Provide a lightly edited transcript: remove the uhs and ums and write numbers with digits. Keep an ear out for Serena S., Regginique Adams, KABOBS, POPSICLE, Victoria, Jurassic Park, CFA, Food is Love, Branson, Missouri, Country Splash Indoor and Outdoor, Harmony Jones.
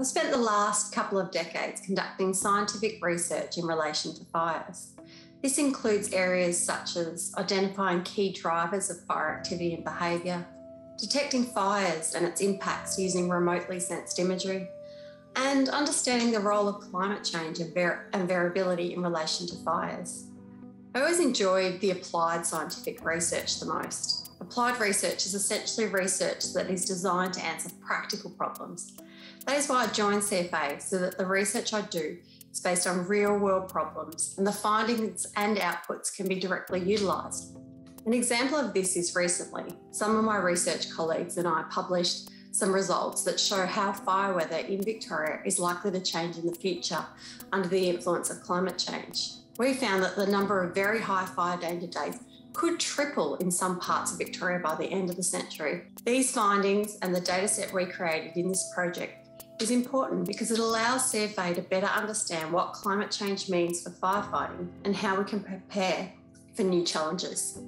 I've spent the last couple of decades conducting scientific research in relation to fires. This includes areas such as identifying key drivers of fire activity and behaviour, detecting fires and its impacts using remotely sensed imagery, and understanding the role of climate change and variability in relation to fires. I always enjoyed the applied scientific research the most. Applied research is essentially research that is designed to answer practical problems. That is why I joined CFA, so that the research I do is based on real-world problems and the findings and outputs can be directly utilised. An example of this is recently, some of my research colleagues and I published some results that show how fire weather in Victoria is likely to change in the future under the influence of climate change. We found that the number of very high fire danger days could triple in some parts of Victoria by the end of the century. These findings and the dataset we created in this project is important because it allows CFA to better understand what climate change means for firefighting and how we can prepare for new challenges.